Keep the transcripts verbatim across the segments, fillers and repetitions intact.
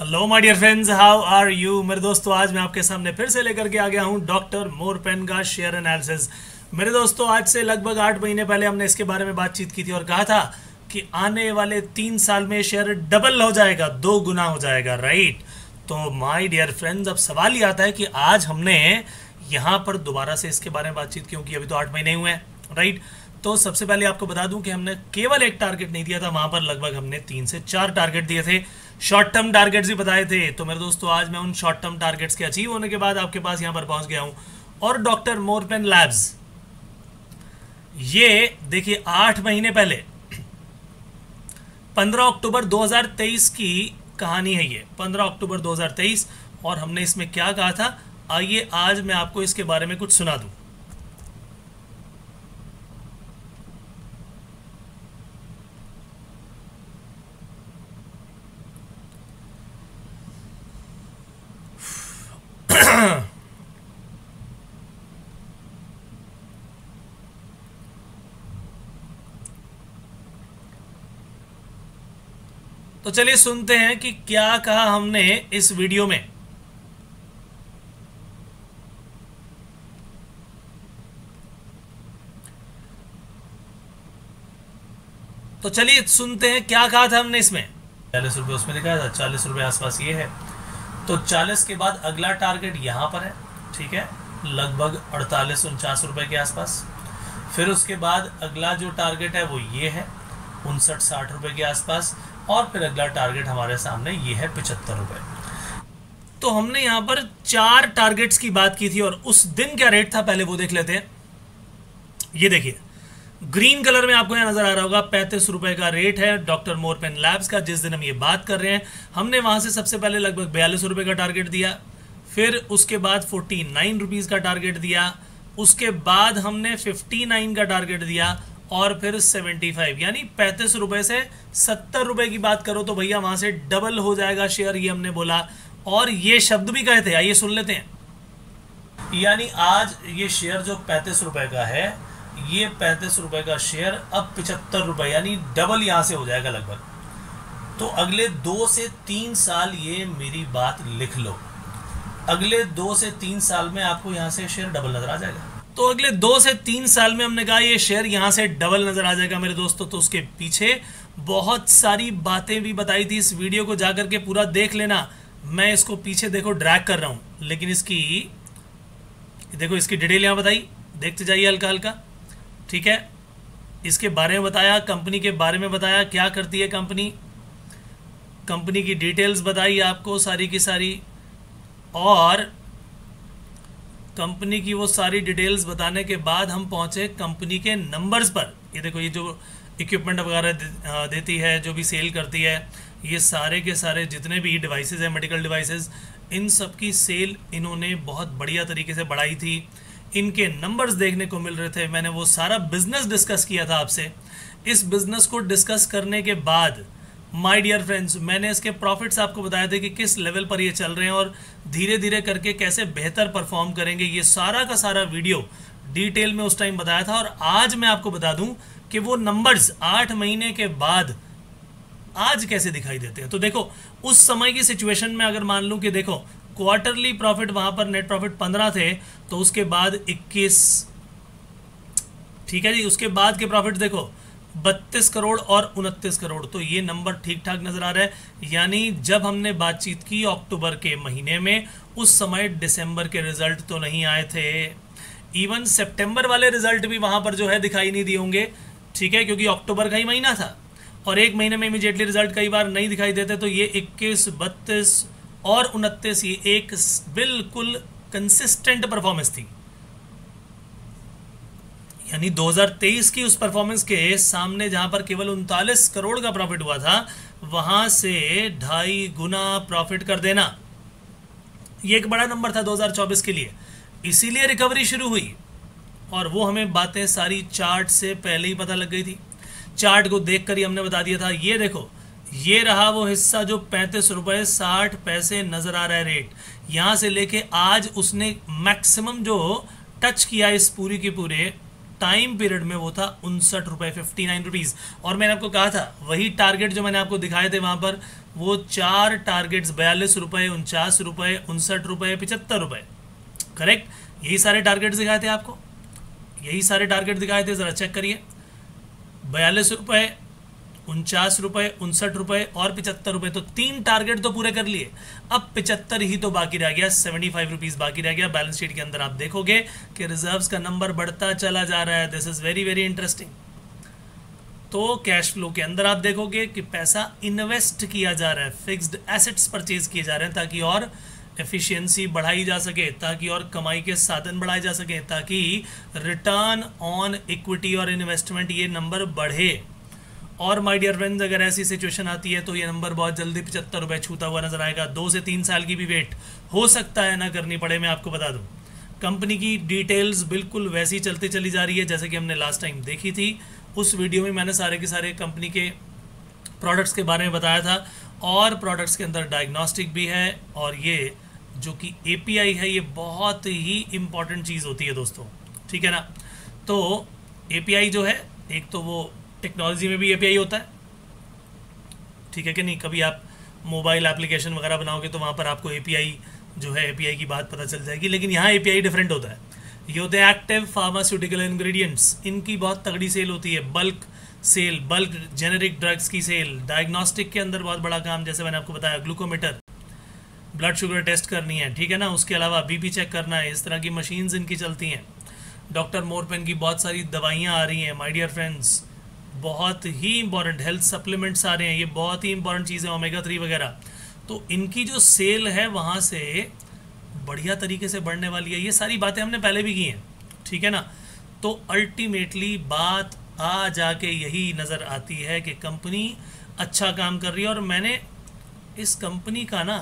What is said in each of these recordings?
Hello my dear friends, how are you मेरे दोस्तों। आज मैं आपके सामने फिर से लेकर के आ गया हूं डॉक्टर मोरपेन का शेयर एनालिसिस। मेरे दोस्तों, आज से लगभग आठ महीने पहले हमने इसके बारे में बातचीत की थी और कहा था कि आने वाले तीन साल में शेयर डबल हो जाएगा, दो गुना हो जाएगा, राइट। तो माय डियर फ्रेंड्स, अब सवाल ये आता है कि आज हमने यहाँ पर दोबारा से इसके बारे में बातचीत क्यों की, अभी तो आठ महीने हुए हैं, राइट। तो सबसे पहले आपको बता दूं कि हमने केवल एक टारगेट नहीं दिया था, वहां पर लगभग हमने तीन से चार टारगेट दिए थे, शॉर्ट टर्म टारगेट्स भी बताए थे। तो मेरे दोस्तों, आज मैं उन शॉर्ट टर्म टारगेट्स के अचीव होने के बाद आपके पास यहां पर पहुंच गया हूं। और डॉक्टर मोरपेन लैब्स, ये देखिए, आठ महीने पहले पंद्रह अक्टूबर दो हजार तेईस की कहानी है ये, पंद्रह अक्टूबर दो हजार तेईस और हमने इसमें क्या कहा था, आइए आज मैं आपको इसके बारे में कुछ सुना दूं। तो चलिए सुनते हैं कि क्या कहा हमने इस वीडियो में। तो चलिए सुनते हैं क्या कहा था हमने इसमें। चालीस रुपए उसमें लिखा था, चालीस रुपए आसपास ये है। तो चालीस के बाद अगला टारगेट यहां पर है, ठीक है, लगभग अड़तालीस उनचास रुपए के आसपास। फिर उसके बाद अगला जो टारगेट है वो ये है, उनसठ साठ रुपए के आसपास। और फिर अगला टारगेट हमारे सामने ये है पचहत्तर रुपए। तो हमने यहाँ पर चार टारगेट्स की बात की थी और उस दिन क्या रेट था पहले वो देख लेते हैं। ये देखिए, ग्रीन कलर में आपको यहाँ नजर आ रहा होगा पैंतीस रुपए का रेट है डॉक्टर मोरपेन लैब्स का। जिस दिन हम ये बात कर रहे हैं, हमने वहां से सबसे पहले लगभग बयालीस रुपए का टारगेट दिया, फिर उसके बाद फोर्टी नाइन रुपीज का टारगेट दिया, उसके बाद हमने फिफ्टी नाइन का टारगेट दिया और फिर पचहत्तर, यानी पैंतीस रुपए से सत्तर रुपए की बात करो तो भैया वहां से डबल हो जाएगा शेयर, ये हमने बोला और ये शब्द भी कहे थे। आइए सुन लेते हैं। यानी आज ये शेयर जो पैंतीस रुपए का है, ये पैंतीस रुपए का शेयर अब पचहत्तर रुपए यानी डबल यहां से हो जाएगा लगभग। तो अगले दो से तीन साल, ये मेरी बात लिख लो, अगले दो से तीन साल में आपको यहां से शेयर डबल नजर आ जाएगा। तो अगले दो से तीन साल में हमने कहा ये शेयर यहाँ से डबल नजर आ जाएगा मेरे दोस्तों। तो उसके पीछे बहुत सारी बातें भी बताई थी, इस वीडियो को जाकर के पूरा देख लेना। मैं इसको पीछे देखो ड्रैग कर रहा हूँ, लेकिन इसकी देखो इसकी डिटेल यहाँ बताई, देखते जाइए हल्का हल्का, ठीक है। इसके बारे में बताया, कंपनी के बारे में बताया, क्या करती है कंपनी, कंपनी की डिटेल्स बताई आपको सारी की सारी, और कंपनी की वो सारी डिटेल्स बताने के बाद हम पहुंचे कंपनी के नंबर्स पर। ये देखो, ये जो इक्विपमेंट वगैरह दे, देती है, जो भी सेल करती है, ये सारे के सारे जितने भी डिवाइसेस हैं, मेडिकल डिवाइसेस, इन सब की सेल इन्होंने बहुत बढ़िया तरीके से बढ़ाई थी। इनके नंबर्स देखने को मिल रहे थे। मैंने वो सारा बिजनेस डिस्कस किया था आपसे। इस बिजनेस को डिस्कस करने के बाद माय डियर फ्रेंड्स, मैंने इसके प्रॉफिट्स आपको बताए थे कि किस लेवल पर ये चल रहे हैं और धीरे धीरे करके कैसे बेहतर परफॉर्म करेंगे। ये सारा का सारा वीडियो डिटेल में उस टाइम बताया था। और आज मैं आपको बता दूं कि वो नंबर्स आठ महीने के बाद आज कैसे दिखाई देते हैं। तो देखो, उस समय की सिचुएशन में अगर मान लूँ कि देखो क्वार्टरली प्रॉफिट वहाँ पर नेट प्रॉफिट पंद्रह थे, तो उसके बाद इक्कीस, ठीक है जी, उसके बाद के प्रॉफिट देखो बत्तीस करोड़ और उनतीस करोड़। तो ये नंबर ठीक ठाक नजर आ रहा है। यानी जब हमने बातचीत की अक्टूबर के महीने में, उस समय दिसंबर के रिजल्ट तो नहीं आए थे, इवन सितंबर वाले रिजल्ट भी वहां पर जो है दिखाई नहीं दिए होंगे, ठीक है, क्योंकि अक्टूबर का ही महीना था और एक महीने में इमीडिएटली रिजल्ट कई बार नहीं दिखाई देते। तो ये इक्कीस, बत्तीस और उनतीस, ये एक बिल्कुल कंसिस्टेंट परफॉर्मेंस थी। यानी दो हज़ार तेईस की उस परफॉर्मेंस के सामने जहां पर केवल उनतालीस करोड़ का प्रॉफिट हुआ था, वहां से ढाई गुना प्रॉफिट कर देना, ये एक बड़ा नंबर था दो हज़ार चौबीस के लिए। इसीलिए रिकवरी शुरू हुई और वो हमें बातें सारी चार्ट से पहले ही पता लग गई थी। चार्ट को देख कर ही हमने बता दिया था। ये देखो, ये रहा वो हिस्सा जो पैंतीस रुपए साठ पैसे नजर आ रहा है रेट, यहां से लेके आज उसने मैक्सिमम जो टच किया इस पूरी की पूरे टाइम पीरियड में वो था उनसठ रुपए, फिफ्टी नाइन रुपीज। और मैंने आपको कहा था वही टारगेट जो मैंने आपको दिखाए थे वहां पर, वो चार टारगेट्स बयालीस रुपये, उनचास रुपये, उनसठ रुपये, पिचहत्तर रुपये, करेक्ट। यही सारे टारगेट दिखाए थे आपको, यही सारे टारगेट दिखाए थे, ज़रा चेक करिए। बयालीस रुपये, उनचास रुपये, उनसठ रुपये और पिचहत्तर रुपये, तो तीन टारगेट तो पूरे कर लिए। अब पिचहत्तर ही तो बाकी रह गया, सेवेंटी फाइव रुपीज़ बाकी रह गया। बैलेंस शीट के अंदर आप देखोगे कि रिजर्व्स का नंबर बढ़ता चला जा रहा है। This is very very interesting. तो कैश फ्लो के अंदर आप देखोगे कि पैसा इन्वेस्ट किया जा रहा है, फिक्स्ड एसेट्स परचेज किए जा रहे हैं ताकि और एफिशिएंसी बढ़ाई जा सके, ताकि और कमाई के साधन बढ़ाए जा सके, ताकि रिटर्न ऑन इक्विटी और इन्वेस्टमेंट ये नंबर बढ़े। और माय डियर फ्रेंड्स, अगर ऐसी सिचुएशन आती है तो ये नंबर बहुत जल्दी पचहत्तर रुपये छूता हुआ नजर आएगा। दो से तीन साल की भी वेट हो सकता है ना करनी पड़े, मैं आपको बता दूँ। कंपनी की डिटेल्स बिल्कुल वैसी चलती चली जा रही है जैसे कि हमने लास्ट टाइम देखी थी। उस वीडियो में मैंने सारे के सारे कंपनी के प्रोडक्ट्स के बारे में बताया था, और प्रोडक्ट्स के अंदर डायग्नोस्टिक भी है, और ये जो कि एपीआई है ये बहुत ही इम्पॉर्टेंट चीज़ होती है दोस्तों, ठीक है ना। तो एपीआई जो है, एक तो वो टेक्नोलॉजी में भी एपीआई होता है, ठीक है कि नहीं। कभी आप मोबाइल एप्लीकेशन वगैरह बनाओगे तो वहाँ पर आपको एपीआई जो है, एपीआई की बात पता चल जाएगी। लेकिन यहाँ एपीआई डिफरेंट होता है। ये होते हैं एक्टिव फार्मास्यूटिकल इंग्रेडिएंट्स, इनकी बहुत तगड़ी सेल होती है, bulk sale, bulk generic drugs की सेल। डायग्नोस्टिक के अंदर बहुत बड़ा काम, जैसे मैंने आपको बताया, ग्लूकोमीटर, ब्लड शुगर टेस्ट करनी है, ठीक है ना। उसके अलावा बीपी चेक करना है, इस तरह की मशीन्स इनकी चलती हैं। डॉक्टर मोरपेन की बहुत सारी दवाइयाँ आ रही हैं माय डियर फ्रेंड्स, बहुत ही इंपॉर्टेंट। हेल्थ सप्लीमेंट्स आ रहे हैं, ये बहुत ही इंपॉर्टेंट चीज़ें, ओमेगा थ्री वगैरह। तो इनकी जो सेल है वहाँ से बढ़िया तरीके से बढ़ने वाली है। ये सारी बातें हमने पहले भी की हैं, ठीक है ना। तो अल्टीमेटली बात आ जाके यही नज़र आती है कि कंपनी अच्छा काम कर रही है। और मैंने इस कंपनी का ना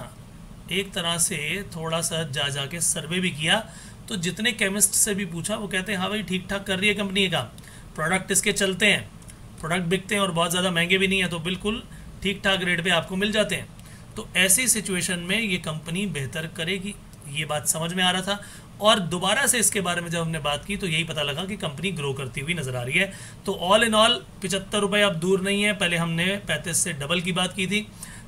एक तरह से थोड़ा सा जा जा के सर्वे भी किया, तो जितने केमिस्ट से भी पूछा वो कहते हैं हाँ भाई ठीक ठाक कर रही है कंपनी ये काम, प्रोडक्ट इसके चलते हैं, प्रोडक्ट बिकते हैं और बहुत ज़्यादा महंगे भी नहीं है, तो बिल्कुल ठीक ठाक रेट पर आपको मिल जाते हैं। तो ऐसी सिचुएशन में ये कंपनी बेहतर करेगी, ये बात समझ में आ रहा था। और दोबारा से इसके बारे में जब हमने बात की तो यही पता लगा कि कंपनी ग्रो करती हुई नज़र आ रही है। तो ऑल इन ऑल पचहत्तर रुपये अब दूर नहीं है, पहले हमने पैंतीस से डबल की बात की थी।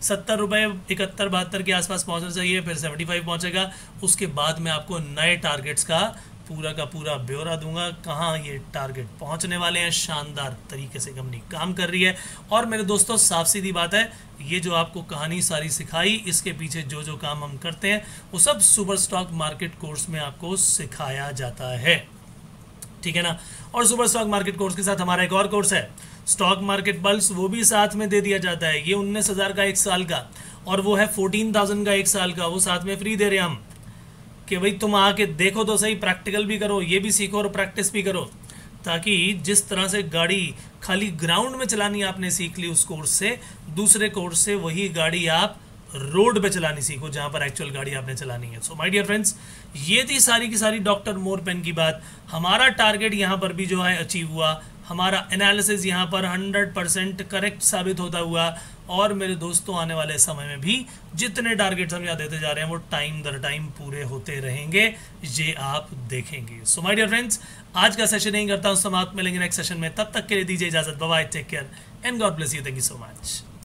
सत्तर रुपये, इकहत्तर बहत्तर के आसपास पहुंचना चाहिए, फिर सेवेंटी फाइव पहुँचेगा। उसके बाद मैं आपको नए टारगेट्स का पूरा का पूरा ब्यौरा दूंगा, कहाँ ये टारगेट पहुंचने वाले हैं। शानदार तरीके से कंपनी काम कर रही है। और मेरे दोस्तों साफ सीधी बात है, ये जो आपको कहानी सारी सिखाई, इसके पीछे जो जो काम हम करते हैं वो सब सुपर स्टॉक मार्केट कोर्स में आपको सिखाया जाता है, ठीक है ना। और सुपर स्टॉक मार्केट कोर्स के साथ हमारा एक और कोर्स है, स्टॉक मार्केट पल्स, वो भी साथ में दे दिया जाता है। ये उन्नीस हज़ार का एक साल का, और वो है फोर्टीन थाउजेंड का एक साल का, वो साथ में फ्री दे रहे हैं हम कि भाई तुम आके देखो तो सही, प्रैक्टिकल भी करो, ये भी सीखो और प्रैक्टिस भी करो, ताकि जिस तरह से गाड़ी खाली ग्राउंड में चलानी आपने सीख ली उस कोर्स से, दूसरे कोर्स से वही गाड़ी आप रोड पे चलानी सीखो जहाँ पर एक्चुअल गाड़ी आपने चलानी है। सो माय डियर फ्रेंड्स, ये थी सारी की सारी डॉक्टर मोरपेन की बात। हमारा टारगेट यहाँ पर भी जो है अचीव हुआ, हमारा एनालिसिस यहाँ पर हंड्रेड परसेंट करेक्ट साबित होता हुआ। और मेरे दोस्तों आने वाले समय में भी जितने टारगेट्स हम यहाँ देते जा रहे हैं वो टाइम दर टाइम पूरे होते रहेंगे, ये आप देखेंगे। सो माय डियर फ्रेंड्स, आज का सेशन नहीं करता हूँ समाप्त, मिलेंगे नेक्स्ट सेशन में, तब तक के लिए दीजिए इजाजत, bye bye, take care and God bless you, thank you so much.